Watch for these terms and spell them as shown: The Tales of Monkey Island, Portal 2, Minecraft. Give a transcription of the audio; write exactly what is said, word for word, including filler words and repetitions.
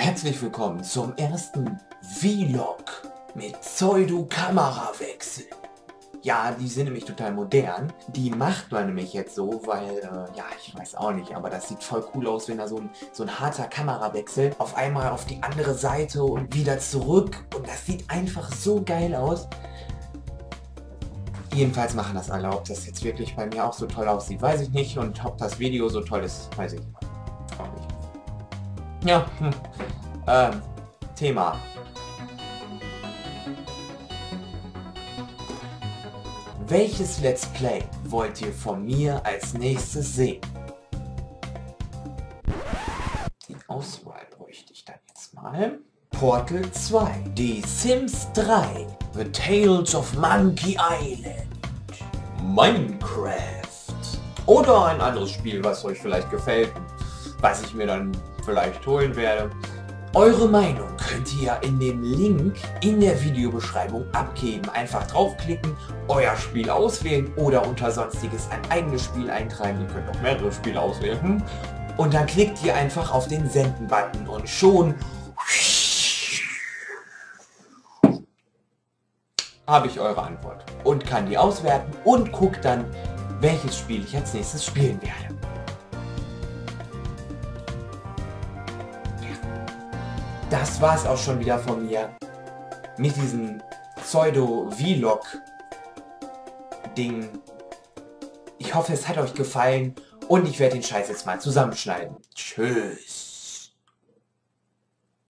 Herzlich willkommen zum ersten Vlog mit Pseudo-Kamerawechsel. Ja, die sind nämlich total modern. Die macht man nämlich jetzt so, weil, äh, ja, ich weiß auch nicht, aber das sieht voll cool aus, wenn da so ein, so ein harter Kamerawechsel auf einmal auf die andere Seite und wieder zurück. Und das sieht einfach so geil aus. Jedenfalls machen das alle. Ob das jetzt wirklich bei mir auch so toll aussieht, weiß ich nicht. Und ob das Video so toll ist, weiß ich auch nicht. Ja, hm. ähm, Thema. Welches Let's Play wollt ihr von mir als nächstes sehen? Die Auswahl bräuchte ich dann jetzt mal. Portal zwei, Die Sims drei, The Tales of Monkey Island, Minecraft oder ein anderes Spiel, was euch vielleicht gefällt, was ich mir dann vielleicht holen werde. Eure Meinung könnt ihr in dem Link in der Videobeschreibung abgeben. Einfach draufklicken, euer Spiel auswählen oder unter Sonstiges ein eigenes Spiel eintreiben. Ihr könnt auch mehrere Spiele auswählen. Und dann klickt ihr einfach auf den Senden-Button und schon habe ich eure Antwort und kann die auswerten und guckt dann, welches Spiel ich als nächstes spielen werde. Das war's auch schon wieder von mir mit diesem Pseudo-Vlog-Ding. Ich hoffe, es hat euch gefallen und ich werde den Scheiß jetzt mal zusammenschneiden. Tschüss.